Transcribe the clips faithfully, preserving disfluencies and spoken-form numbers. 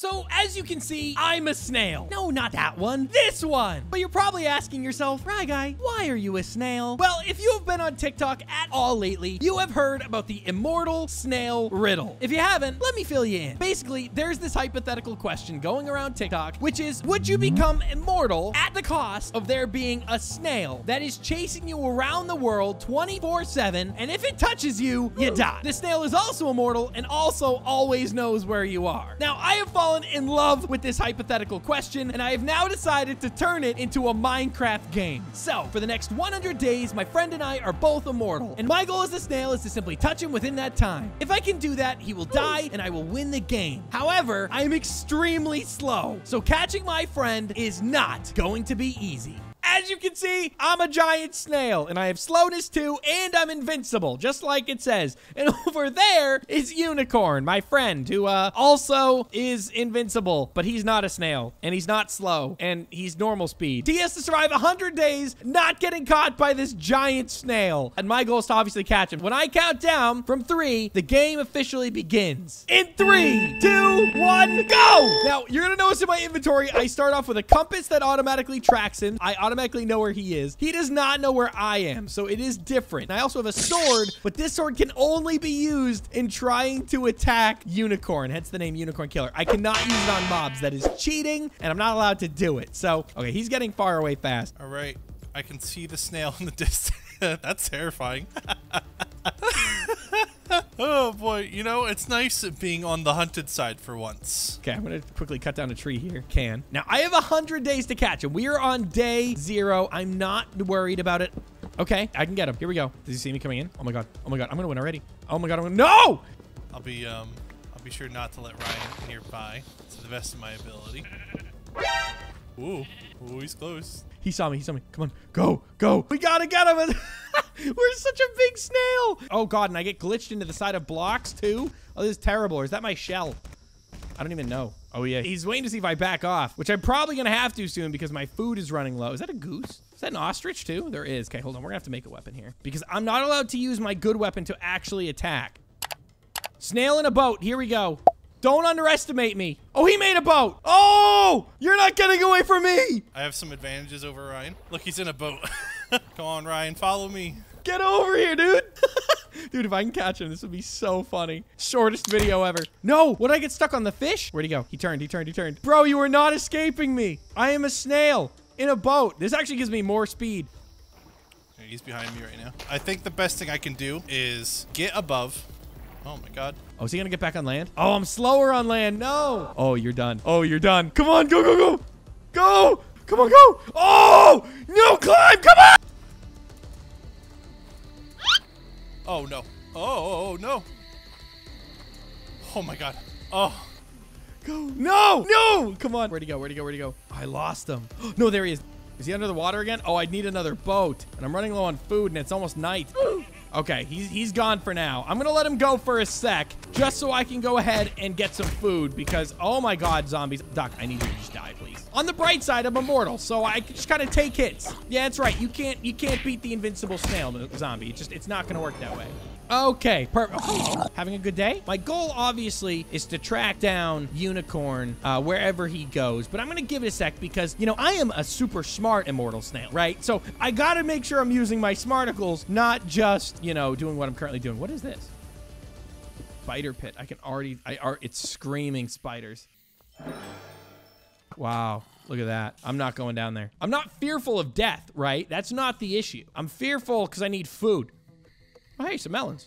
So, as you can see, I'm a snail. No, not that one. This one. But you're probably asking yourself, Ryguy, why are you a snail? Well, if you have been on TikTok at all lately, you have heard about the immortal snail riddle. If you haven't, let me fill you in. Basically, there's this hypothetical question going around TikTok, which is, would you become immortal at the cost of there being a snail that is chasing you around the world twenty-four seven, and if it touches you, you die? The snail is also immortal and also always knows where you are. Now, I have fallen in love with this hypothetical question, and I have now decided to turn it into a Minecraft game. So, for the next one hundred days, my friend and I are both immortal, and my goal as a snail is to simply touch him within that time. If I can do that, he will die, and I will win the game. However, I am extremely slow, so catching my friend is not going to be easy. As you can see, I'm a giant snail, and I have slowness too, and I'm invincible, just like it says. And over there is Unicorn, my friend, who uh, also is invincible, but he's not a snail, and he's not slow, and he's normal speed. He has to survive one hundred days not getting caught by this giant snail, and my goal is to obviously catch him. When I count down from three, the game officially begins. In three, two, one, go! Now, you're gonna notice in my inventory, I start off with a compass that automatically tracks him. I automatically know where he is. He does not know where I am, so it is different. And I also have a sword, but this sword can only be used in trying to attack Unicorn, hence the name Unicorn Killer. I cannot use it on mobs. That is cheating, and I'm not allowed to do it. So, okay, he's getting far away fast. All right, I can see the snail in the distance. That's terrifying. Oh boy, you know, it's nice being on the hunted side for once. Okay, I'm gonna quickly cut down a tree here. Can. Now, I have one hundred days to catch him. We are on day zero. I'm not worried about it. Okay, I can get him. Here we go. Does he see me coming in? Oh my God. Oh my God, I'm gonna win already. Oh my God, I'm gonna- No! I'll be, um, I'll be sure not to let Ryan nearby to the best of my ability. Ooh. Ooh, he's close. He saw me, he saw me. Come on, go, go. We gotta get him. We're such a big snail. Oh God, and I get glitched into the side of blocks too? Oh, this is terrible. Or is that my shell? I don't even know. Oh yeah, he's waiting to see if I back off, which I'm probably gonna have to soon because my food is running low. Is that a goose? Is that an ostrich too? There is. Okay, hold on, we're gonna have to make a weapon here because I'm not allowed to use my good weapon to actually attack. Snail in a boat, here we go. Don't underestimate me. Oh, he made a boat. Oh, you're not getting away from me. I have some advantages over Ryan. Look, he's in a boat. Come on, Ryan, follow me. Get over here, dude. Dude, if I can catch him, this would be so funny. Shortest video ever. No, would I get stuck on the fish? Where'd he go? He turned, he turned, he turned. Bro, you are not escaping me. I am a snail in a boat. This actually gives me more speed. He's behind me right now. I think the best thing I can do is get above. Oh my God. Oh, is he gonna get back on land? Oh, I'm slower on land. No. Oh, you're done. Oh, you're done. Come on, go, go, go. Go. Come on, go. Oh, no, climb. Come on. Oh, no. Oh, oh, oh, no. Oh my God. Oh. Go. No. No. Come on. Where'd he go? Where'd he go? Where'd he go? I lost him. No, there he is. Is he under the water again? Oh, I need another boat. And I'm running low on food, and it's almost night. Ooh. Okay, he's, he's gone for now. I'm gonna let him go for a sec, just so I can go ahead and get some food because, oh my God, zombies. Doc, I need you to just die, please. On the bright side, I'm immortal, so I can just kind of take hits. Yeah, that's right. You can't you can't beat the invincible snail zombie. It's just, it's not gonna work that way. Okay, perfect. Having a good day? My goal, obviously, is to track down Unicorn uh, wherever he goes, but I'm gonna give it a sec because, you know, I am a super smart immortal snail, right? So I gotta make sure I'm using my smarticles, not just, you know, doing what I'm currently doing. What is this? Spider pit. I can already, I are, it's screaming spiders. Wow. Look at that. I'm not going down there. I'm not fearful of death, right? That's not the issue. I'm fearful because I need food. Oh, hey, some melons.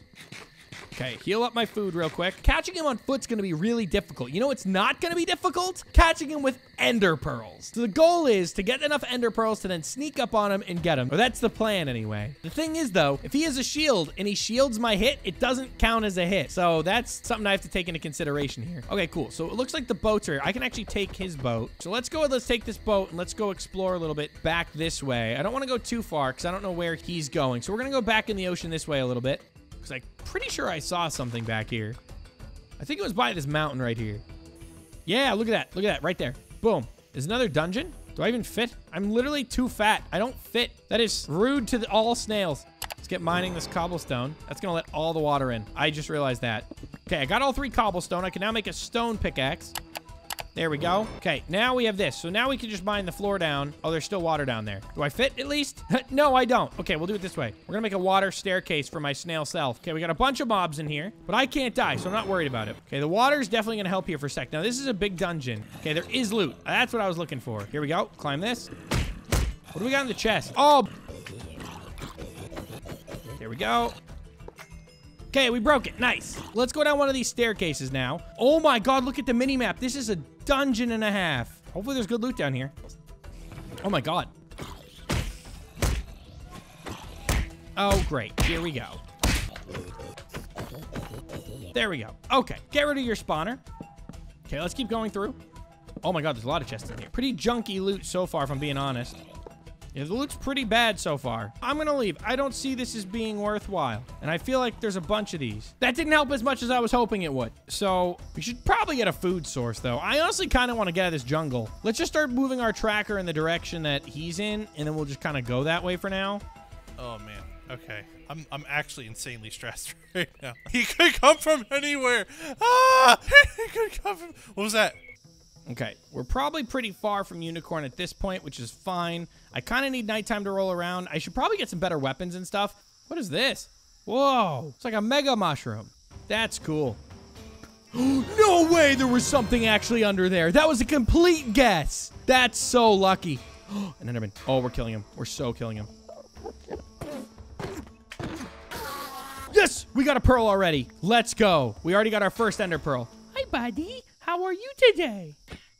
Okay, heal up my food real quick. Catching him on foot's gonna be really difficult. You know what's not gonna be difficult? Catching him with ender pearls. So the goal is to get enough ender pearls to then sneak up on him and get him. Or that's the plan anyway. The thing is though, if he has a shield and he shields my hit, it doesn't count as a hit. So that's something I have to take into consideration here. Okay, cool. So it looks like the boats are here. I can actually take his boat. So let's go, let's take this boat and let's go explore a little bit back this way. I don't wanna go too far because I don't know where he's going. So we're gonna go back in the ocean this way a little bit. Because I'm pretty sure I saw something back here. I think it was by this mountain right here. Yeah, look at that. Look at that right there. Boom. There's another dungeon. Do I even fit? I'm literally too fat. I don't fit. That is rude to the, all snails. Let's get mining this cobblestone. That's going to let all the water in. I just realized that. Okay, I got all three cobblestone. I can now make a stone pickaxe. There we go. Okay, now we have this. So now we can just mine the floor down. Oh, there's still water down there. Do I fit at least? No, I don't. Okay, we'll do it this way. We're gonna make a water staircase for my snail self. Okay, we got a bunch of mobs in here, but I can't die, so I'm not worried about it. Okay, the water is definitely gonna help here for a sec. Now, this is a big dungeon. Okay, there is loot. That's what I was looking for. Here we go. Climb this. What do we got in the chest? Oh! There we go. Okay, we broke it. Nice. Let's go down one of these staircases now. Oh my god, look at the mini-map. This is a dungeon and a half. Hopefully there's good loot down here. Oh my god. Oh, great. Here we go. There we go. Okay, get rid of your spawner. Okay, let's keep going through. Oh my god, there's a lot of chests in here. Pretty junky loot so far, if I'm being honest. It looks pretty bad so far. I'm gonna leave. I don't see this as being worthwhile. And I feel like there's a bunch of these. That didn't help as much as I was hoping it would. So we should probably get a food source though. I honestly kind of want to get out of this jungle. Let's just start moving our tracker in the direction that he's in. And then we'll just kind of go that way for now. Oh man. Okay. I'm, I'm actually insanely stressed right now. He could come from anywhere. Ah! He could come from... What was that? Okay, we're probably pretty far from Unicorn at this point, which is fine. I kind of need nighttime to roll around. I should probably get some better weapons and stuff. What is this? Whoa, it's like a mega mushroom. That's cool. No way there was something actually under there. That was a complete guess. That's so lucky. An Enderman. Oh, we're killing him. We're so killing him. Yes, we got a pearl already. Let's go. We already got our first Ender Pearl. Hi, buddy. How are you today?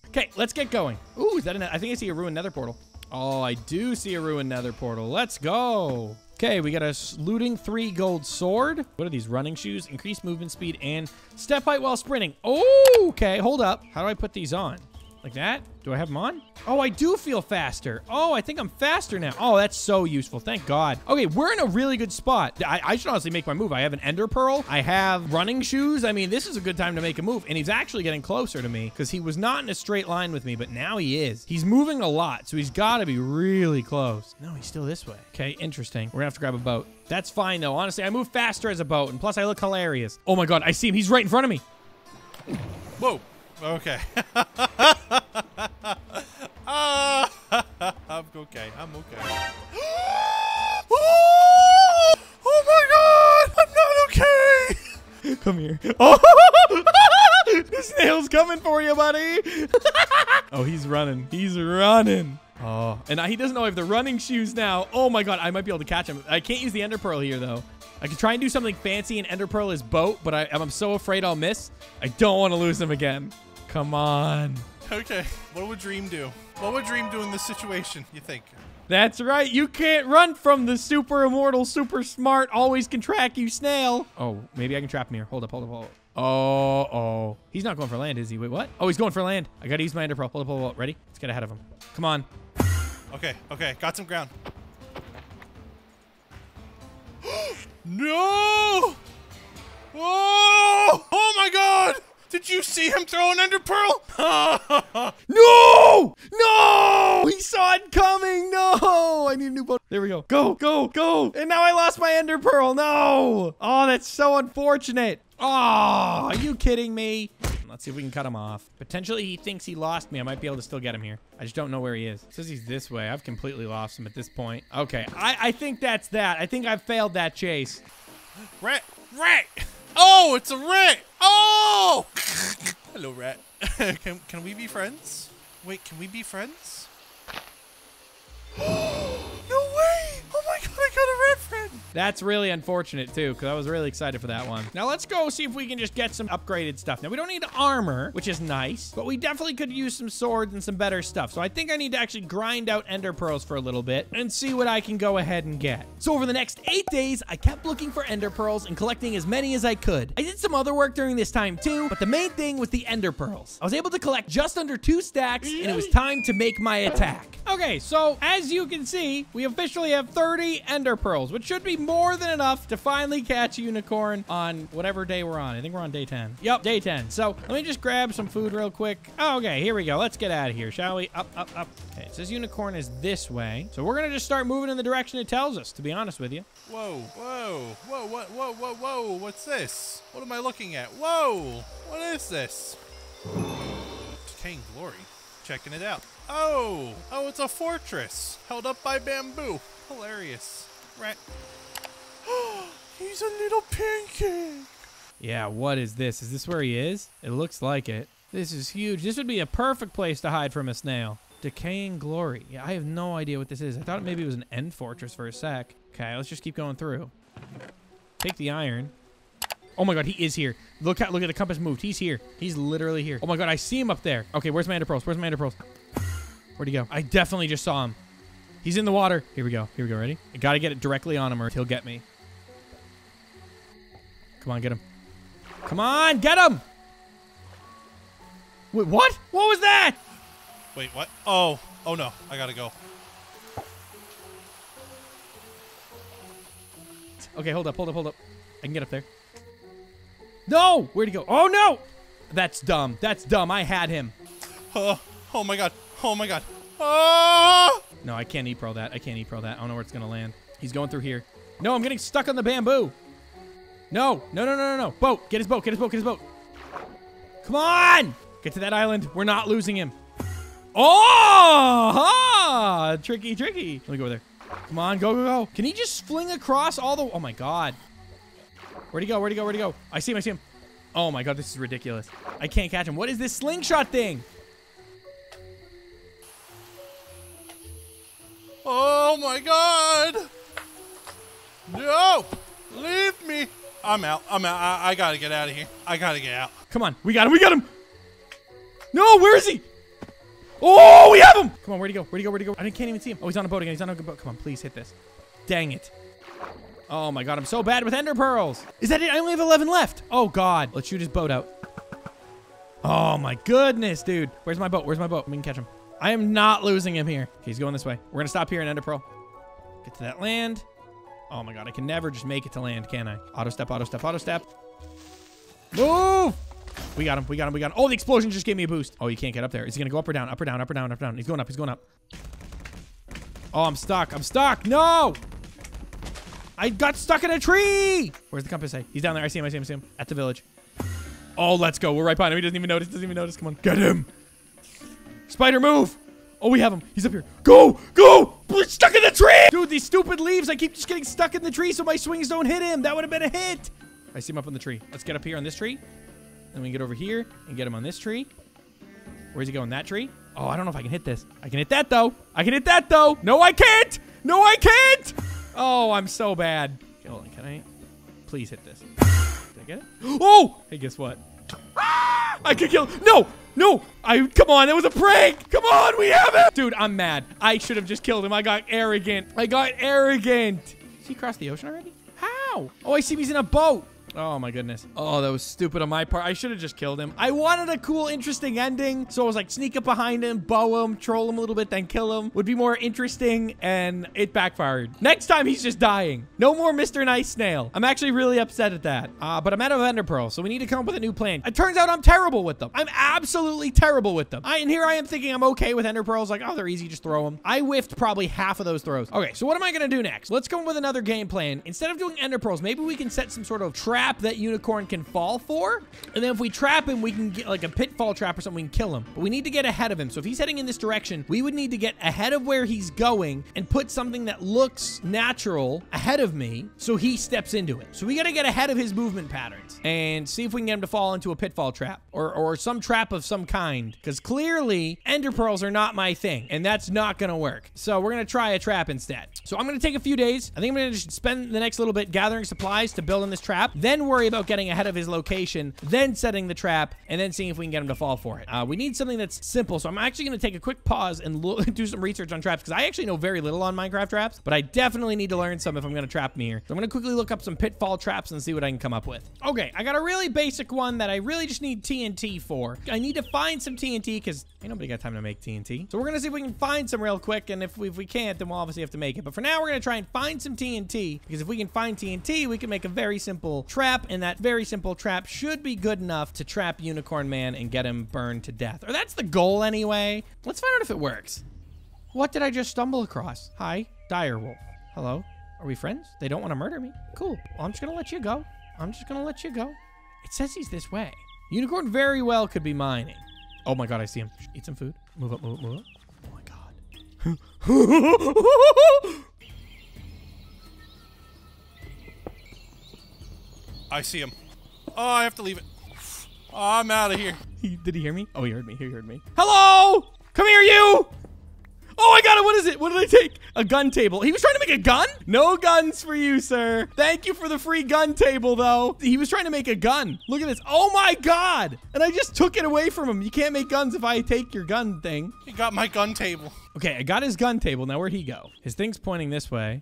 Okay, let's get going. Ooh, is that an... I think I see a ruined nether portal. Oh, I do see a ruined nether portal. Let's go. Okay, we got a looting three gold sword. What are these? Running shoes, increased movement speed, and step height while sprinting. Oh, okay, hold up. How do I put these on? Like that? Do I have them on? Oh, I do feel faster. Oh, I think I'm faster now. Oh, that's so useful. Thank God. Okay, we're in a really good spot. I, I should honestly make my move. I have an Ender Pearl. I have running shoes. I mean, this is a good time to make a move. And he's actually getting closer to me because he was not in a straight line with me, but now he is. He's moving a lot, so he's got to be really close. No, he's still this way. Okay, interesting. We're going to have to grab a boat. That's fine, though. Honestly, I move faster as a boat, and plus I look hilarious. Oh, my God. I see him. He's right in front of me. Whoa. Okay. uh, I'm okay. I'm okay. Oh, oh my God! I'm not okay. Come here. Oh, the snail's coming for you, buddy. Oh, he's running. He's running. Oh, and he doesn't know I have the running shoes now. Oh my God! I might be able to catch him. I can't use the Ender Pearl here though. I could try and do something fancy and Ender Pearl his boat, but I, I'm so afraid I'll miss. I don't want to lose him again. Come on. Okay, what would Dream do? What would Dream do in this situation, you think? That's right. You can't run from the super immortal, super smart, always can track you snail. Oh, maybe I can trap him here. Hold up, hold up, hold up. Oh, oh. He's not going for land, is he? Wait, what? Oh, he's going for land. I got to use my Ender Pearl. Hold up, hold up, hold up. Ready? Let's get ahead of him. Come on. Okay, okay. Got some ground. No! Oh! Oh my God! Did you see him throw an Ender Pearl? No! No! He saw it coming! No! I need a new boat. There we go. Go, go, go! And now I lost my Ender Pearl. No! Oh, that's so unfortunate. Oh, are you kidding me? Let's see if we can cut him off. Potentially, he thinks he lost me. I might be able to still get him here. I just don't know where he is. It says he's this way. I've completely lost him at this point. Okay, I, I think that's that. I think I've failed that chase. Rat, rat. Oh, it's a rat. Oh. Hello, rat. can, can we be friends? Wait, can we be friends? That's really unfortunate, too, because I was really excited for that one. Now, let's go see if we can just get some upgraded stuff. Now, we don't need armor, which is nice, but we definitely could use some swords and some better stuff. So I think I need to actually grind out Ender Pearls for a little bit and see what I can go ahead and get. So over the next eight days, I kept looking for Ender Pearls and collecting as many as I could. I did some other work during this time, too, but the main thing was the Ender Pearls. I was able to collect just under two stacks, and it was time to make my attack. Okay, so as you can see, we officially have thirty Ender Pearls, which should be more than enough to finally catch a unicorn on whatever day we're on. I think we're on day ten. Yep, day ten. So let me just grab some food real quick. Oh, okay, here we go. Let's get out of here, shall we? Up, up, up. Okay, it says unicorn is this way. So we're going to just start moving in the direction it tells us, to be honest with you. Whoa, whoa, whoa, whoa, whoa, whoa, whoa. What's this? What am I looking at? Whoa, what is this? attain glory. Checking it out. Oh! Oh, it's a fortress! Held up by bamboo. Hilarious. Right. He's a little pancake! Yeah, what is this? Is this where he is? It looks like it. This is huge. This would be a perfect place to hide from a snail. Decaying glory. Yeah, I have no idea what this is. I thought maybe it was an end fortress for a sec. Okay, let's just keep going through. Take the iron. Oh my god, he is here. Look how, look at the compass moved. He's here. He's literally here. Oh my god, I see him up there. Okay, where's my ender pearls? Where's my ender pearls? Where'd he go? I definitely just saw him. He's in the water. Here we go. Here we go. Ready? I gotta get it directly on him or he'll get me. Come on, get him. Come on, get him! Wait, what? What was that? Wait, what? Oh. Oh no. I gotta go. Okay, hold up, hold up, hold up. I can get up there. No! Where'd he go? Oh, no! That's dumb. That's dumb. I had him. Uh, oh, my God. Oh, my God. Oh! No, I can't E-Pro that. I can't E-Pro that. I don't know where it's going to land. He's going through here. No, I'm getting stuck on the bamboo. No. No, no, no, no, no. Boat. Get his boat. Get his boat. Get his boat. Come on! Get to that island. We're not losing him. Oh! Ah! Tricky, tricky. Let me go over there. Come on. Go, go, go. Can he just fling across all the... Oh, my God. Where'd he go? Where'd he go? Where'd he go? I see him. I see him. Oh my god, this is ridiculous. I can't catch him. What is this slingshot thing? Oh my god. No. Leave me. I'm out. I'm out. I, I gotta get out of here. I gotta get out. Come on. We got him. We got him. No, where is he? Oh, we have him. Come on. Where'd he go? Where'd he go? Where'd he go? I can't even see him. Oh, he's on a boat again. He's on a boat. Come on, please hit this. Dang it. Oh my god, I'm so bad with ender pearls. Is that it? I only have eleven left. Oh god. Let's shoot his boat out. Oh my goodness, dude. Where's my boat? Where's my boat? We can catch him. I am not losing him here. Okay, he's going this way. We're going to stop here and ender pearl. Get to that land. Oh my god, I can never just make it to land, can I? Auto step, auto step, auto step. Move! We got him, we got him, we got him. Oh, the explosion just gave me a boost. Oh, you can't get up there. Is he going to go up or down? Up or down, up or down, up or down. He's going up, he's going up. Oh, I'm stuck. I'm stuck. No! I got stuck in a tree! Where's the compass say? He's down there. I see him. I see him. I see him. At the village. Oh, let's go. We're right behind him. He doesn't even notice. Doesn't even notice. Come on. Get him! Spider, move! Oh, we have him. He's up here. Go! Go! We're stuck in the tree! Dude, these stupid leaves. I keep just getting stuck in the tree so my swings don't hit him. That would have been a hit. I see him up on the tree. Let's get up here on this tree. Then we can get over here and get him on this tree. Where's he going? That tree? Oh, I don't know if I can hit this. I can hit that, though. I can hit that, though. No, I can't! No, I can't! Oh, I'm so bad. Okay, hold on, can I? Please hit this. Did I get it? Oh! Hey, guess what? Ah! I could kill. No! No! I come on, that was a prank! Come on, we have it! Dude, I'm mad. I should have just killed him. I got arrogant. I got arrogant. Did he cross the ocean already? How? Oh, I see him. He's in a boat. Oh my goodness. Oh, that was stupid on my part. I should have just killed him. I wanted a cool, interesting ending. So I was like, sneak up behind him, bow him, troll him a little bit, then kill him. Would be more interesting, and it backfired. Next time, he's just dying. No more Mister Nice Snail. I'm actually really upset at that. Uh, but I'm out of Ender Pearl, so we need to come up with a new plan. It turns out I'm terrible with them. I'm absolutely terrible with them. I, and here I am thinking I'm okay with Ender Pearls. Like, oh, they're easy. Just throw them. I whiffed probably half of those throws. Okay, so what am I going to do next? Let's come up with another game plan. Instead of doing Ender Pearls, maybe we can set some sort of trap that unicorn can fall for, and then if we trap him, we can get like a pitfall trap or something. We can kill him, but we need to get ahead of him. So if he's heading in this direction, we would need to get ahead of where he's going and put something that looks natural ahead of me so he steps into it. So we got to get ahead of his movement patterns and see if we can get him to fall into a pitfall trap or, or some trap of some kind, because clearly ender pearls are not my thing and that's not going to work. So we're going to try a trap instead. So I'm going to take a few days. I think I'm going to just spend the next little bit gathering supplies to build on this trap, then Then worry about getting ahead of his location, then setting the trap, and then seeing if we can get him to fall for it. Uh, we need something that's simple, so I'm actually going to take a quick pause and do some research on traps, because I actually know very little on Minecraft traps, but I definitely need to learn some if I'm going to trap me here. So I'm going to quickly look up some pitfall traps and see what I can come up with. Okay, I got a really basic one that I really just need T N T for. I need to find some T N T, because ain't nobody got time to make T N T. So we're going to see if we can find some real quick, and if we, if we can't, then we'll obviously have to make it. But for now, we're going to try and find some T N T, because if we can find T N T, we can make a very simple trap. And that very simple trap should be good enough to trap Unicorn Man and get him burned to death. Or that's the goal anyway. Let's find out if it works. What did I just stumble across? Hi, direwolf. Hello. Are we friends? They don't want to murder me. Cool. Well, I'm just going to let you go. I'm just going to let you go. It says he's this way. Unicorn very well could be mining. Oh my god, I see him. Eat some food. Move up, move up, move up. Oh my god. I see him. Oh, I have to leave it. Oh, I'm out of here. Did he hear me? Oh, he heard me. He heard me. Hello! Come here, you! Oh, I got it. What is it? What did I take? A gun table. He was trying to make a gun? No guns for you, sir. Thank you for the free gun table, though. He was trying to make a gun. Look at this. Oh, my God. And I just took it away from him. You can't make guns if I take your gun thing. He got my gun table. Okay, I got his gun table. Now, where'd he go? His thing's pointing this way.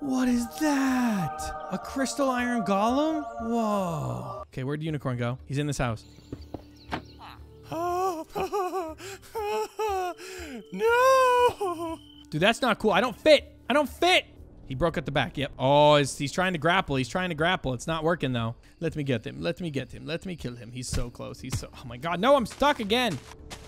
What is that? A crystal iron golem? Whoa. Okay, where'd Unicorn go? He's in this house. No! Dude, that's not cool. I don't fit. I don't fit. He broke at the back. Yep. Oh, he's, he's trying to grapple. He's trying to grapple. It's not working, though. Let me get him. Let me get him. Let me kill him. He's so close. He's so... Oh, my God. No, I'm stuck again.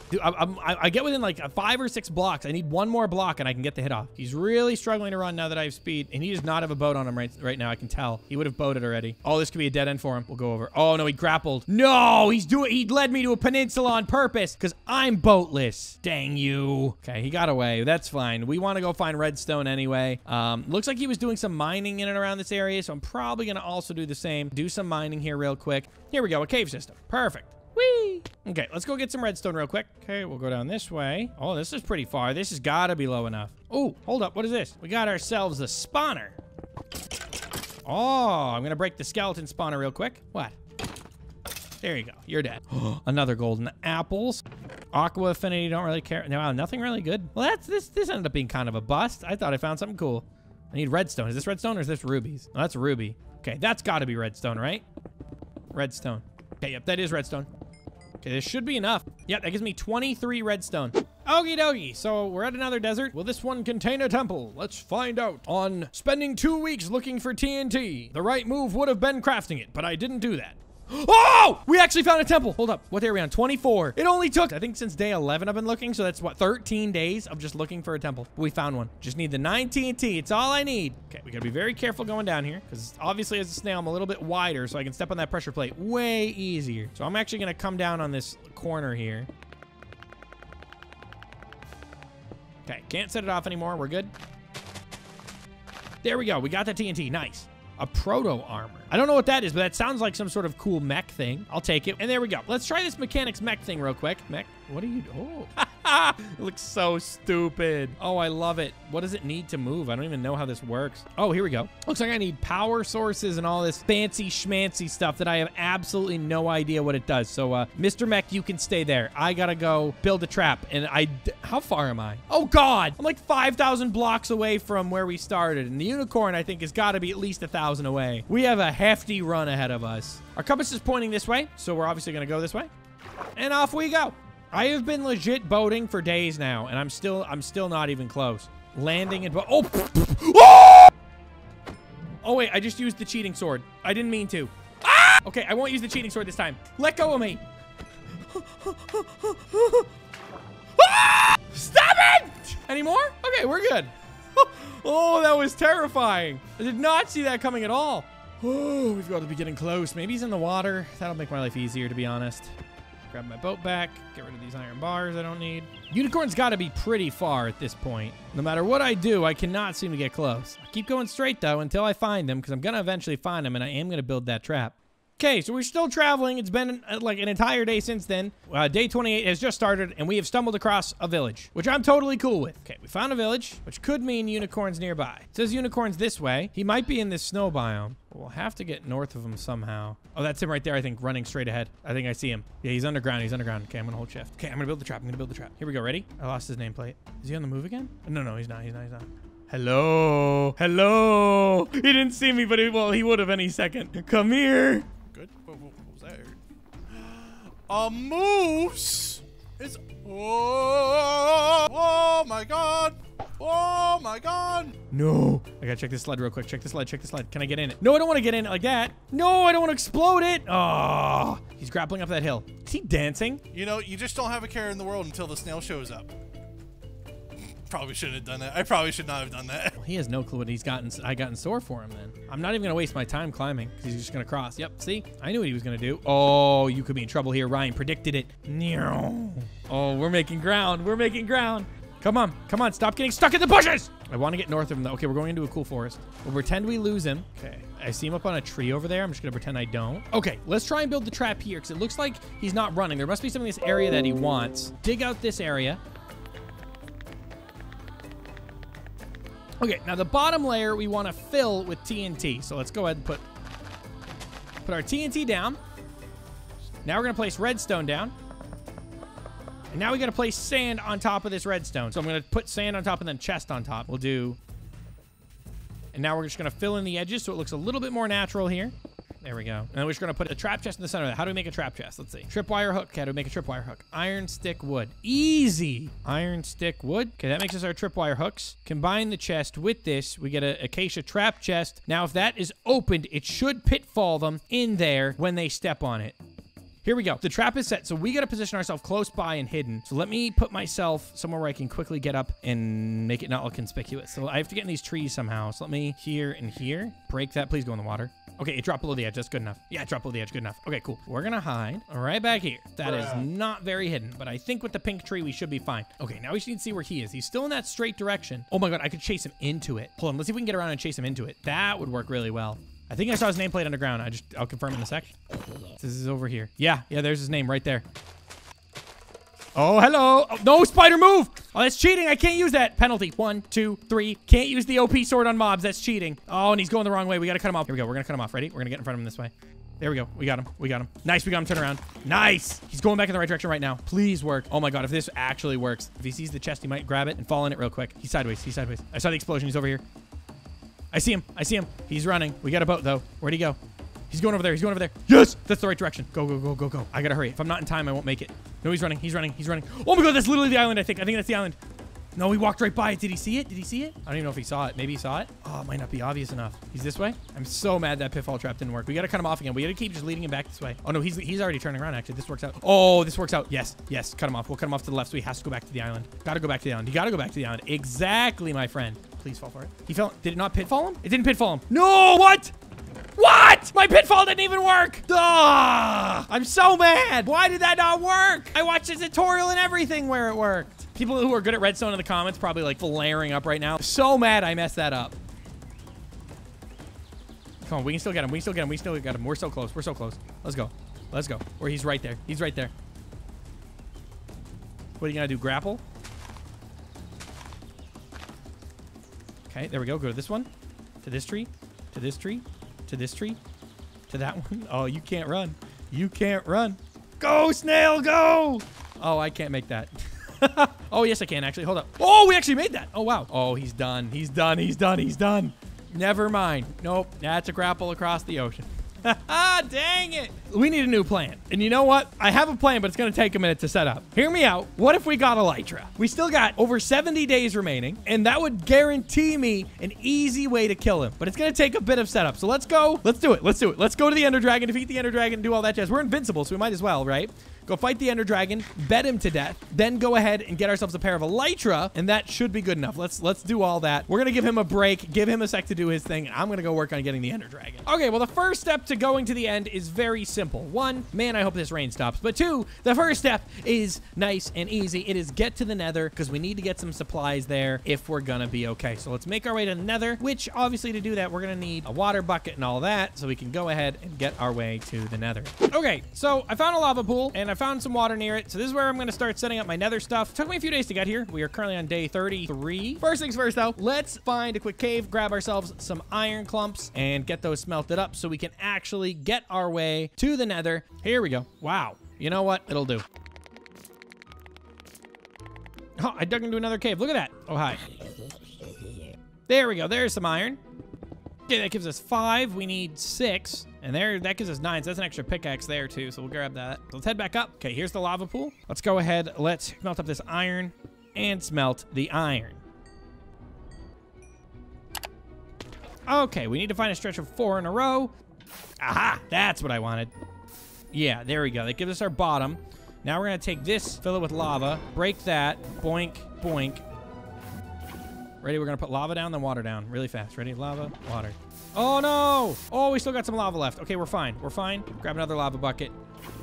Dude, I, I, I get within, like, five or six blocks. I need one more block, and I can get the hit off. He's really struggling to run now that I have speed, and he does not have a boat on him right, right now. I can tell. He would have boated already. Oh, this could be a dead end for him. We'll go over. Oh, no, he grappled. No, he's doing... He led me to a peninsula on purpose, because I'm boatless. Dang you. Okay, he got away. That's fine. We want to go find redstone anyway. Um, looks like he was doing some mining in and around this area, so I'm probably going to also do the same. Do some mining here real quick. Here we go. A cave system. Perfect. Whee! Okay, let's go get some redstone real quick. Okay, we'll go down this way. Oh, this is pretty far. This has got to be low enough. Oh, hold up. What is this? We got ourselves a spawner. Oh, I'm going to break the skeleton spawner real quick. What? There you go. You're dead. Another golden apples. Aqua affinity, don't really care. No, nothing really good. Well, that's this. This ended up being kind of a bust. I thought I found something cool. I need redstone. Is this redstone or is this rubies? Oh, that's ruby. Okay, that's got to be redstone, right? Redstone. Okay, yep, that is redstone. Okay, this should be enough. Yep, that gives me twenty-three redstone. Okie dokie, so we're at another desert. Will this one contain a temple? Let's find out. On spending two weeks looking for T N T, the right move would have been crafting it, but I didn't do that. Oh, we actually found a temple. Hold up. What day are we on? twenty-four. It only took, I think, since day eleven I've been looking. So that's what, thirteen days of just looking for a temple. But we found one. Just need the nine T N T. It's all I need. Okay, we got to be very careful going down here because obviously as a snail, I'm a little bit wider so I can step on that pressure plate way easier. So I'm actually going to come down on this corner here. Okay, can't set it off anymore. We're good. There we go. We got the T N T. Nice. A proto armor. I don't know what that is, but that sounds like some sort of cool mech thing. I'll take it. And there we go. Let's try this mechanics mech thing real quick. Mech, what are you doing? Oh. It looks so stupid. Oh, I love it. What does it need to move? I don't even know how this works. Oh, here we go. Looks like I need power sources and all this fancy schmancy stuff that I have absolutely no idea what it does. So, uh, Mister Mech, you can stay there. I gotta go build a trap. And I, d how far am I? Oh God, I'm like five thousand blocks away from where we started. And the unicorn, I think, has gotta be at least a thousand away. We have a hefty run ahead of us. Our compass is pointing this way. So we're obviously gonna go this way. And off we go. I have been legit boating for days now, and I'm still I'm still not even close. Landing and bo- oh. oh! Oh, wait, I just used the cheating sword. I didn't mean to. Ah! Okay, I won't use the cheating sword this time. Let go of me. Ah! Stop it! Any more? Okay, we're good. Oh, that was terrifying. I did not see that coming at all. Oh, we've got to be getting close. Maybe he's in the water. That'll make my life easier, to be honest. Grab my boat back, get rid of these iron bars I don't need. Unicorn's got to be pretty far at this point. No matter what I do, I cannot seem to get close. I keep going straight, though, until I find them, because I'm going to eventually find them, and I am going to build that trap. Okay, so we're still traveling. It's been uh, like an entire day since then. Uh, day twenty-eight has just started, and we have stumbled across a village, which I'm totally cool with. Okay, we found a village, which could mean unicorns nearby. It says unicorns this way. He might be in this snow biome. We'll have to get north of him somehow. Oh, that's him right there, I think, running straight ahead. I think I see him. Yeah, he's underground. He's underground. Okay, I'm going to hold shift. Okay, I'm going to build the trap. I'm going to build the trap. Here we go. Ready? I lost his nameplate. Is he on the move again? No, no, he's not. He's not. He's not. Hello. Hello. He didn't see me, but he, well, he would have any second. Come here. Good. What, what, what was that? A moose. It's. Oh, oh my God. Oh my God. No. I gotta check this sled real quick. Check this sled. Check this sled. Can I get in it? No, I don't want to get in it like that. No, I don't want to explode it. Oh. He's grappling up that hill. Is he dancing? You know, you just don't have a care in the world until the snail shows up. probably shouldn't have done that. I probably should not have done that. He has no clue what he's gotten. I gotten sore for him then. I'm not even going to waste my time climbing because he's just going to cross. Yep. See, I knew what he was going to do. Oh, you could be in trouble here. Ryan predicted it. Oh, we're making ground. We're making ground. Come on. Come on. Stop getting stuck in the bushes. I want to get north of him though. Okay, we're going into a cool forest. We'll pretend we lose him. Okay. I see him up on a tree over there. I'm just going to pretend I don't. Okay, let's try and build the trap here because it looks like he's not running. There must be something in this area that he wants. Dig out this area. Okay, now the bottom layer we want to fill with T N T. So let's go ahead and put, put our T N T down. Now we're going to place redstone down. And now we got to place sand on top of this redstone. So I'm going to put sand on top and then chest on top. We'll do... And now we're just going to fill in the edges so it looks a little bit more natural here. There we go. And then we're just going to put a trap chest in the center of that. How do we make a trap chest? Let's see. Tripwire hook. Okay, how do we make a tripwire hook? Iron stick wood. Easy. Iron stick wood. Okay, that makes us our tripwire hooks. Combine the chest with this. We get an acacia trap chest. Now, if that is opened, it should pitfall them in there when they step on it. Here we go. The trap is set, so we got to position ourselves close by and hidden. So let me put myself somewhere where I can quickly get up and make it not look conspicuous. So I have to get in these trees somehow. So let me here and here. Break that. Please go in the water. Okay, it dropped below the edge. That's good enough. Yeah, it dropped below the edge. Good enough. Okay, cool. We're going to hide right back here. That Bruh. is not very hidden, but I think with the pink tree, we should be fine. Okay, now we just need to see where he is. He's still in that straight direction. Oh my God, I could chase him into it. Hold on. Let's see if we can get around and chase him into it. That would work really well. I think I saw his nameplate underground. I just, I'll confirm in a sec. This is over here. Yeah, yeah, there's his name right there. Oh, hello. Oh, no, spider, move. Oh, that's cheating. I can't use that. Penalty. One, two, three. Can't use the O P sword on mobs. That's cheating. Oh, and he's going the wrong way. We got to cut him off. Here we go. We're going to cut him off. Ready? We're going to get in front of him this way. There we go. We got him. We got him. Nice. We got him. Turn around. Nice. He's going back in the right direction right now. Please work. Oh my God. If this actually works. If he sees the chest, he might grab it and fall in it real quick. He's sideways. He's sideways. I saw the explosion. He's over here. I see him. I see him. He's running. We got a boat, though. Where'd he go? He's going over there. He's going over there. Yes! That's the right direction. Go, go, go, go, go. I gotta hurry. If I'm not in time, I won't make it. No, he's running. He's running. He's running. Oh, my God. That's literally the island, I think. I think that's the island. No, he walked right by it. Did he see it? Did he see it? I don't even know if he saw it. Maybe he saw it. Oh, it might not be obvious enough. He's this way. I'm so mad that pitfall trap didn't work. We got to cut him off again. We got to keep just leading him back this way. Oh, no, he's he's already turning around, actually. This works out. Oh, this works out. Yes, yes. Cut him off. We'll cut him off to the left, so he has to go back to the island. Got to go back to the island. You got to go back to the island. Exactly, my friend. Please fall for it. He fell. Did it not pitfall him? It didn't pitfall him. No, what? What? My pitfall didn't even work. Duh. I'm so mad. Why did that not work? I watched a tutorial and everything where it worked. People who are good at redstone in the comments probably like flaring up right now. So mad I messed that up. Come on, we can still get him. We can still get him. We still got him. We're so close. We're so close. Let's go. Let's go. Or he's right there. He's right there. What are you gonna do? Grapple? Okay, there we go. Go to this one, to this tree, to this tree, to this tree, to that one. Oh, you can't run. You can't run. Go, snail, go. Oh, I can't make that. Oh, yes, I can actually. Hold up. Oh, we actually made that. Oh, wow. Oh, he's done. He's done. He's done. He's done. Never mind. Nope. That's a grapple across the ocean. Ah, dang it. We need a new plan. And you know what? I have a plan, but it's going to take a minute to set up. Hear me out. What if we got Elytra? We still got over seventy days remaining, and that would guarantee me an easy way to kill him. But it's going to take a bit of setup. So let's go. Let's do it. Let's do it. Let's go to the Ender Dragon, defeat the Ender Dragon, do all that jazz. We're invincible, so we might as well, right? Go fight the Ender Dragon, bet him to death, then go ahead and get ourselves a pair of Elytra, and that should be good enough. Let's let's do all that. We're going to give him a break, give him a sec to do his thing, and I'm going to go work on getting the Ender Dragon. Okay, well, the first step to going to the end is very simple. One, man, I hope this rain stops. But two, the first step is nice and easy. It is get to the Nether, because we need to get some supplies there if we're going to be okay. So let's make our way to the Nether, which obviously to do that, we're going to need a water bucket and all that, so we can go ahead and get our way to the Nether. Okay, so I found a lava pool, and I found some water near it. So this is where I'm going to start setting up my nether stuff. Took me a few days to get here. We are currently on day thirty-three. First things first, though, let's find a quick cave, grab ourselves some iron clumps, and get those smelted up so we can actually get our way to the nether. Here we go. Wow. You know what? It'll do. Oh, I dug into another cave. Look at that. Oh, hi. There we go. There's some iron. Okay, that gives us five. We need six. And there, that gives us nine. So that's an extra pickaxe there, too. So we'll grab that. So let's head back up. Okay, here's the lava pool. Let's go ahead. Let's melt up this iron and smelt the iron. Okay, we need to find a stretch of four in a row. Aha, that's what I wanted. Yeah, there we go. That gives us our bottom. Now we're going to take this, fill it with lava, break that, boink, boink. Ready? We're going to put lava down, then water down really fast. Ready? Lava, water. Oh, no. Oh, we still got some lava left. Okay, we're fine. We're fine. Grab another lava bucket.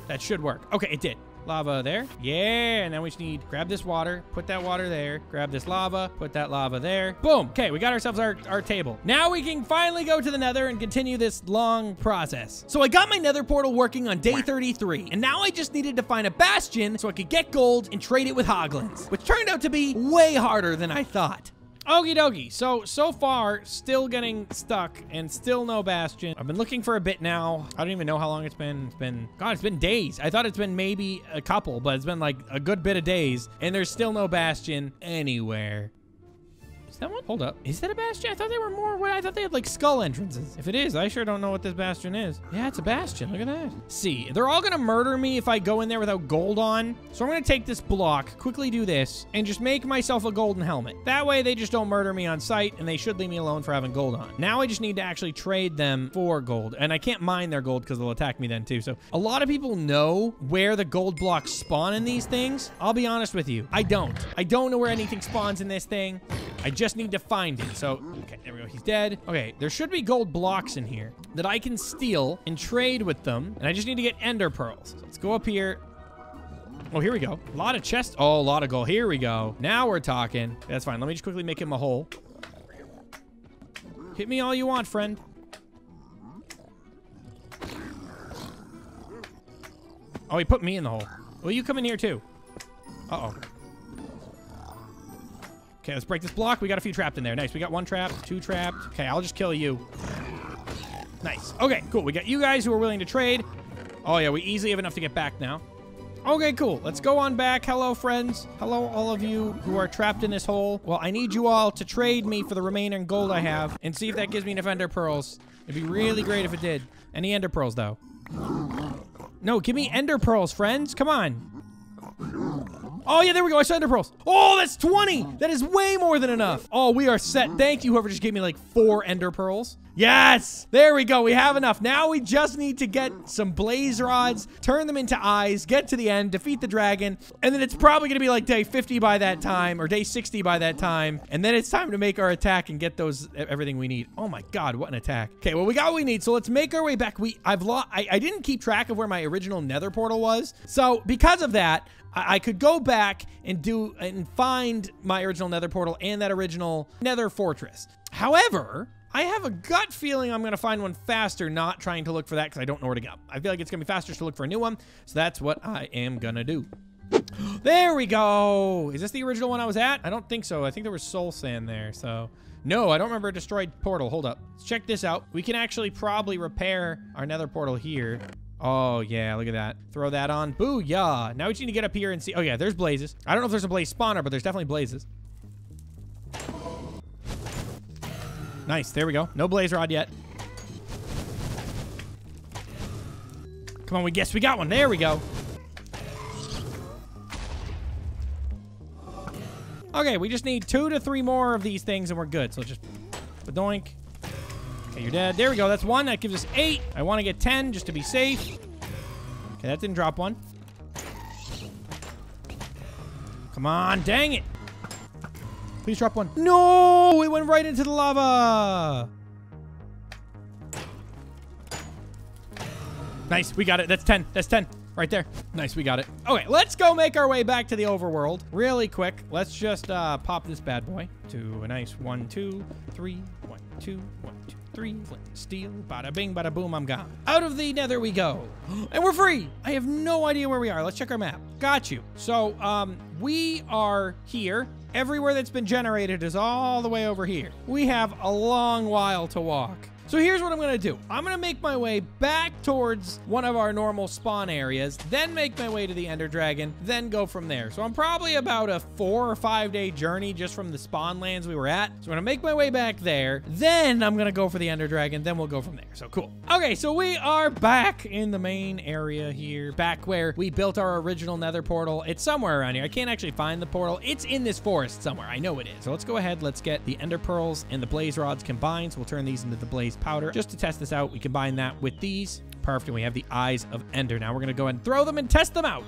That should work. Okay, it did. Lava there. Yeah, and now we just need grab this water, put that water there, grab this lava, put that lava there. Boom. Okay, we got ourselves our, our table. Now we can finally go to the nether and continue this long process. So I got my nether portal working on day thirty-three, and now I just needed to find a bastion so I could get gold and trade it with hoglins, which turned out to be way harder than I thought. Okie dokie. So, so far, still getting stuck and still no bastion. I've been looking for a bit now. I don't even know how long it's been. It's been, God, it's been days. I thought it's been maybe a couple, but it's been like a good bit of days and there's still no bastion anywhere. Is that one? Hold up. Is that a bastion? I thought they were more, I thought they had like skull entrances. If it is, I sure don't know what this bastion is. Yeah, it's a bastion. Look at that. See, they're all going to murder me if I go in there without gold on. So I'm going to take this block, quickly do this, and just make myself a golden helmet. That way they just don't murder me on sight and they should leave me alone for having gold on. Now I just need to actually trade them for gold, and I can't mine their gold because they'll attack me then too. So a lot of people know where the gold blocks spawn in these things. I'll be honest with you. I don't. I don't know where anything spawns in this thing. I just need to find it. So, okay, there we go. He's dead. Okay, there should be gold blocks in here that I can steal and trade with them. And I just need to get ender pearls. So let's go up here. Oh, here we go. A lot of chests. Oh, a lot of gold. Here we go. Now we're talking. That's fine. Let me just quickly make him a hole. Hit me all you want, friend. Oh, he put me in the hole. Well, you come in here too. Uh-oh. Okay, let's break this block. We got a few trapped in there. Nice. We got one trapped, two trapped. Okay, I'll just kill you. Nice. Okay, cool. We got you guys who are willing to trade. Oh, yeah, we easily have enough to get back now. Okay, cool. Let's go on back. Hello, friends. Hello, all of you who are trapped in this hole. Well, I need you all to trade me for the remaining gold I have and see if that gives me enough ender pearls. It'd be really great if it did. Any ender pearls, though? No, give me ender pearls, friends. Come on. Oh, yeah, there we go. I saw ender pearls. Oh, that's twenty. That is way more than enough. Oh, we are set. Thank you, whoever just gave me like four ender pearls. Yes. There we go. We have enough. Now we just need to get some blaze rods, turn them into eyes, get to the end, defeat the dragon. And then it's probably going to be like day fifty by that time, or day sixty by that time. And then it's time to make our attack and get those everything we need. Oh my God, what an attack. Okay, well, we got what we need. So let's make our way back. We I've lost. I, I didn't keep track of where my original nether portal was. So because of that, I could go back and do and find my original nether portal and that original nether fortress. However, I have a gut feeling I'm going to find one faster, not trying to look for that because I don't know where to go. I feel like it's going to be faster to look for a new one. So that's what I am going to do. There we go. Is this the original one I was at? I don't think so. I think there was soul sand there. So no, I don't remember a destroyed portal. Hold up. Let's check this out. We can actually probably repair our nether portal here. Oh, yeah, look at that. Throw that on. Booyah. Now we just need to get up here and see. Oh, yeah, there's blazes. I don't know if there's a blaze spawner, but there's definitely blazes. Nice. There we go. No blaze rod yet. Come on, we guess we got one. There we go. Okay, we just need two to three more of these things, and we're good. So just badoink. Okay, you're dead. There we go. That's one. That gives us eight. I want to get ten just to be safe. Okay, that didn't drop one. Come on. Dang it. Please drop one. No! It went right into the lava. Nice. We got it. That's ten. That's ten. Right there. Nice. We got it. Okay, let's go make our way back to the overworld really quick. Let's just uh, pop this bad boy to a nice one, two, three, one, two, one, two. Three, flint, steel, bada bing, bada boom, I'm gone. Out of the nether we go. And we're free. I have no idea where we are. Let's check our map. Got you. So, um, we are here. Everywhere that's been generated is all the way over here. We have a long while to walk. So here's what I'm going to do. I'm going to make my way back towards one of our normal spawn areas, then make my way to the Ender Dragon, then go from there. So I'm probably about a four or five day journey just from the spawn lands we were at. So I'm going to make my way back there. Then I'm going to go for the Ender Dragon. Then we'll go from there. So cool. Okay, so we are back in the main area here, back where we built our original nether portal. It's somewhere around here. I can't actually find the portal. It's in this forest somewhere. I know it is. So let's go ahead. Let's get the Ender Pearls and the Blaze Rods combined. So we'll turn these into the Blaze powder just to test this out. We combine that with these. Perfect. And we have the eyes of Ender. Now we're gonna go ahead and throw them and test them out.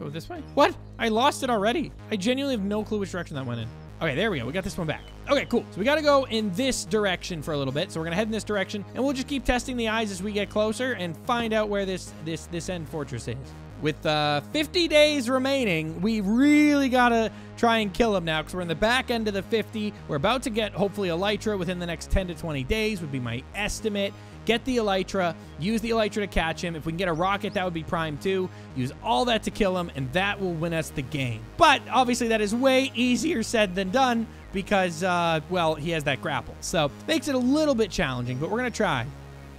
Go this way. What? I lost it already. I genuinely have no clue which direction that went in. Okay, there we go. We got this one back. Okay, cool. So we got to go in this direction for a little bit. So we're going to head in this direction, and we'll just keep testing the eyes as we get closer and find out where this this this end fortress is. With uh, fifty days remaining, we really gotta try and kill him now, because we're in the back end of the fifty. We're about to get, hopefully, Elytra within the next ten to twenty days would be my estimate. Get the Elytra, use the Elytra to catch him. If we can get a rocket, that would be prime too. Use all that to kill him, and that will win us the game. But obviously, that is way easier said than done, because, uh, well, he has that grapple. So, makes it a little bit challenging, but we're gonna try.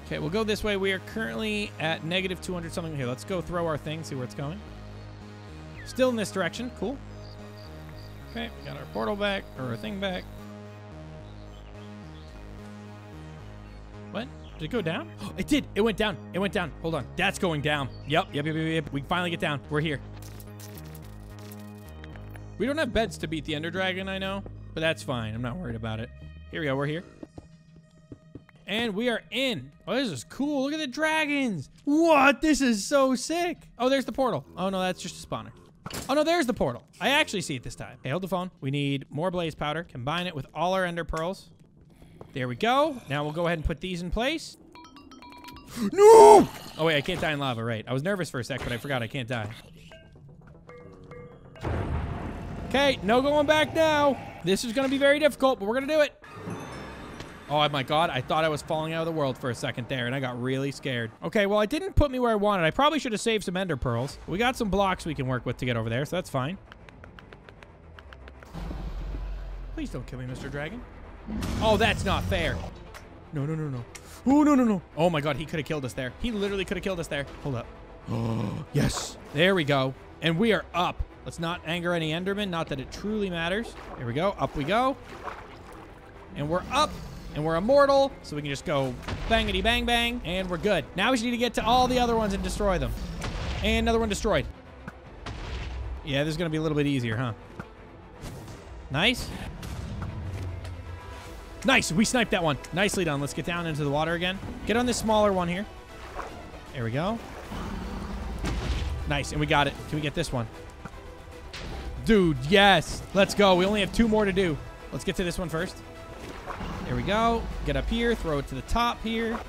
Okay, we'll go this way. We are currently at negative two hundred something. Here, let's go throw our thing, see where it's going. Still in this direction. Cool. Okay, we got our portal back, or our thing back. What? Did it go down? Oh, it did. It went down. It went down. Hold on. That's going down. Yep, yep, yep, yep, yep. We finally get down. We're here. We don't have beds to beat the Ender Dragon, I know, but that's fine. I'm not worried about it. Here we go. We're here. And we are in. Oh, this is cool. Look at the dragons. What? This is so sick. Oh, there's the portal. Oh, no, that's just a spawner. Oh, no, there's the portal. I actually see it this time. Hey, hold the phone. We need more blaze powder. Combine it with all our ender pearls. There we go. Now we'll go ahead and put these in place. No! Oh, wait, I can't die in lava, right. I was nervous for a sec, but I forgot I can't die. Okay, no going back now. This is going to be very difficult, but we're going to do it. Oh my god, I thought I was falling out of the world for a second there, and I got really scared. Okay, well, it didn't put me where I wanted. I probably should have saved some ender pearls. We got some blocks we can work with to get over there, so that's fine. Please don't kill me, Mister Dragon. Oh, that's not fair. No, no, no, no. Oh, no, no, no. Oh my god, he could have killed us there. He literally could have killed us there. Hold up. Oh, yes. There we go. And we are up. Let's not anger any endermen. Not that it truly matters. Here we go. Up we go. And we're up. And we're immortal, so we can just go bangity bang bang, and we're good. Now we just need to get to all the other ones and destroy them. And another one destroyed. Yeah, this is going to be a little bit easier, huh? Nice. Nice, we sniped that one. Nicely done. Let's get down into the water again. Get on this smaller one here. There we go. Nice, and we got it. Can we get this one? Dude, yes. Let's go. We only have two more to do. Let's get to this one first. There we go. Get up here. Throw it to the top here.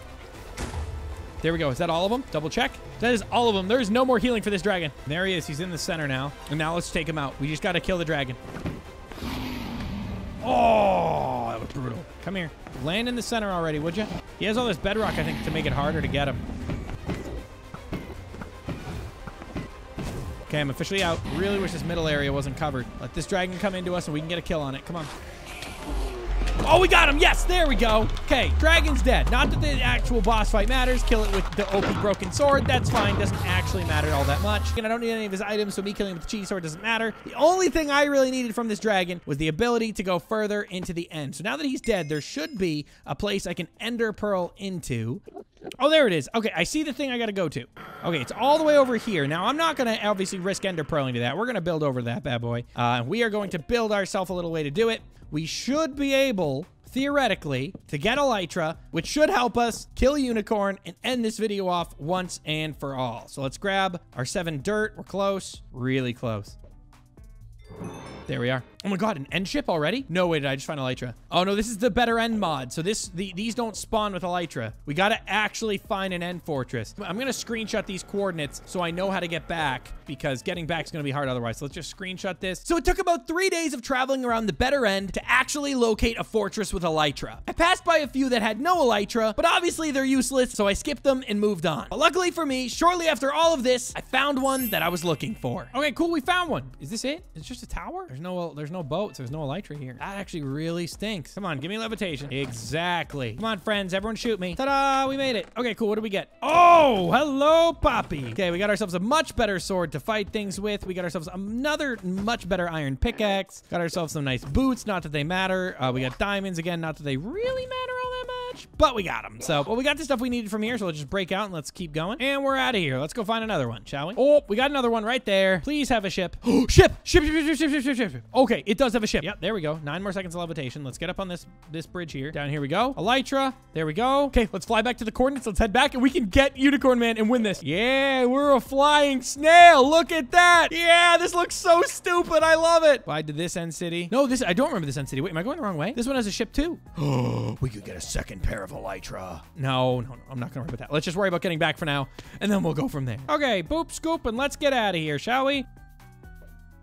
There we go. Is that all of them? Double check. That is all of them. There is no more healing for this dragon. There he is. He's in the center now. And now let's take him out. We just got to kill the dragon. Oh, that was brutal. Come here. Land in the center already, would you? He has all this bedrock, I think, to make it harder to get him. Okay, I'm officially out. Really wish this middle area wasn't covered. Let this dragon come into us and we can get a kill on it. Come on. Oh, we got him. Yes, there we go. Okay, dragon's dead. Not that the actual boss fight matters. Kill it with the O P broken sword. That's fine. Doesn't actually matter all that much. And I don't need any of his items, so me killing him with the cheese sword doesn't matter. The only thing I really needed from this dragon was the ability to go further into the end. So now that he's dead, there should be a place I can ender pearl into. Oh, there it is. Okay, I see the thing I gotta go to. Okay, it's all the way over here. Now, I'm not gonna obviously risk ender pearling to that. We're gonna build over that bad boy. Uh, we are going to build ourselves a little way to do it. We should be able, theoretically, to get Elytra, which should help us kill Unicorn and end this video off once and for all. So let's grab our seven dirt. We're close. Really close. There we are. Oh my god, an end ship already? No way did I just find Elytra. Oh no, this is the better end mod. So this the, these don't spawn with Elytra. We gotta actually find an end fortress. I'm gonna screenshot these coordinates so I know how to get back, because getting back is gonna be hard otherwise. So let's just screenshot this. So it took about three days of traveling around the better end to actually locate a fortress with Elytra. I passed by a few that had no Elytra, but obviously they're useless, so I skipped them and moved on. But luckily for me, shortly after all of this, I found one that I was looking for. Okay, cool, we found one. Is this it? It's just a tower? There's no There's no boats. There's no Elytra here. That actually really stinks. Come on, give me levitation. Exactly. Come on, friends. Everyone shoot me. Ta-da! We made it. Okay, cool. What do we get? Oh, hello, Poppy. Okay, we got ourselves a much better sword to fight things with. We got ourselves another much better iron pickaxe. Got ourselves some nice boots. Not that they matter. Uh, we got diamonds again. Not that they really matter all that much, but we got them. So, well, we got the stuff we needed from here, so let's just break out and let's keep going. And we're out of here. Let's go find another one, shall we? Oh, we got another one right there. Please have a ship. Oh, ship! Ship, ship, ship, ship, ship, ship, ship. Okay, it does have a ship. Yep, there we go. Nine more seconds of levitation. Let's get up on this, this bridge here. Down here we go. Elytra. There we go. Okay, let's fly back to the coordinates. Let's head back, and we can get Unicorn Man and win this. Yeah, we're a flying snail. Look at that. Yeah, this looks so stupid. I love it. Why did this end city? No, this I don't remember this end city. Wait, am I going the wrong way? This one has a ship too. Oh, we could get a second pair of Elytra. No, no, no, I'm not gonna worry about that. Let's just worry about getting back for now, and then we'll go from there. Okay, boop, scoop, and let's get out of here, shall we?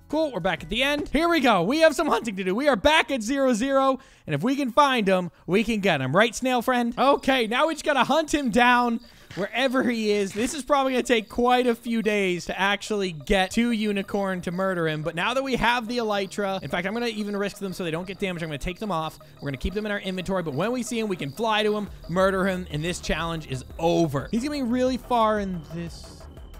Cool, we're back at the end. Here we go. We have some hunting to do. We are back at zero zero, and if we can find him, we can get him. Right, snail friend? Okay, now we just gotta hunt him down wherever he is. This is probably gonna take quite a few days to actually get to Unicorn to murder him, but now that we have the Elytra, in fact, I'm gonna even risk them so they don't get damaged. I'm gonna take them off. We're gonna keep them in our inventory, but when we see him, we can fly to him, murder him, and this challenge is over. He's gonna be really far in this.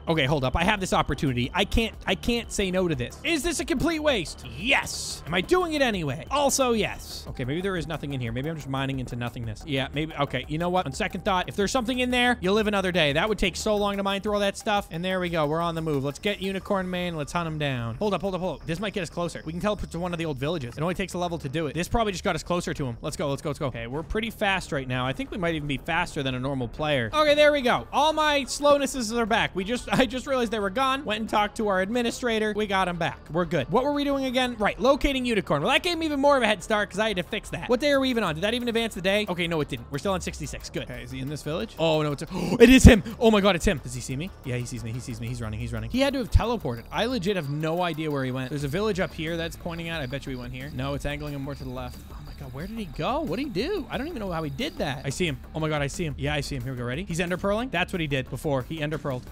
Okay, hold up. I have this opportunity. I can't I can't say no to this. Is this a complete waste? Yes. Am I doing it anyway? Also, yes. Okay, maybe there is nothing in here. Maybe I'm just mining into nothingness. Yeah, maybe. Okay, you know what? On second thought, if there's something in there, you live another day. That would take so long to mine through all that stuff. And there we go. We're on the move. Let's get Unicorn Man. Let's hunt him down. Hold up, hold up, hold up. This might get us closer. We can teleport to one of the old villages. It only takes a level to do it. This probably just got us closer to him. Let's go, let's go, let's go. Okay, we're pretty fast right now. I think we might even be faster than a normal player. Okay, there we go. All my slownesses are back. We just... I just realized they were gone. Went and talked to our administrator. We got him back. We're good. What were we doing again? Right, locating Unicorn. Well, that gave me even more of a head start because I had to fix that. What day are we even on? Did that even advance the day? Okay, no, it didn't. We're still on sixty-six. Good. Okay, is he in this village? Oh, no, it's a oh, it is him. Oh my God, it's him. Does he see me? Yeah, he sees me. He sees me. He's running. He's running. He had to have teleported. I legit have no idea where he went. There's a village up here that's pointing out. I bet you he went here. No, it's angling him more to the left. Oh my God, where did he go? What did he do? I don't even know how he did that. I see him. Oh my God, I see him. Yeah, I see him. Here we go. Ready? He's enderpearling. That's what he did before. He enderpearled.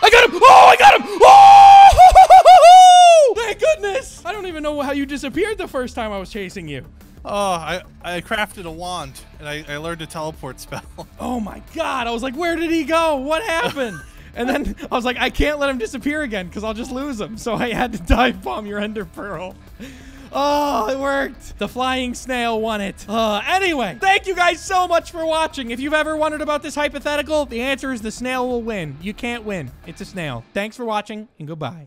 I got him! Oh, I got him! Oh! Thank goodness! I don't even know how you disappeared the first time I was chasing you. Oh, I, I crafted a wand, and I, I learned a teleport spell. Oh my God, I was like, where did he go? What happened? And then I was like, I can't let him disappear again, because I'll just lose him. So I had to dive bomb your Ender Pearl. Oh, it worked. The flying snail won it. Uh, anyway, thank you guys so much for watching. If you've ever wondered about this hypothetical, the answer is the snail will win. You can't win. It's a snail. Thanks for watching, and goodbye.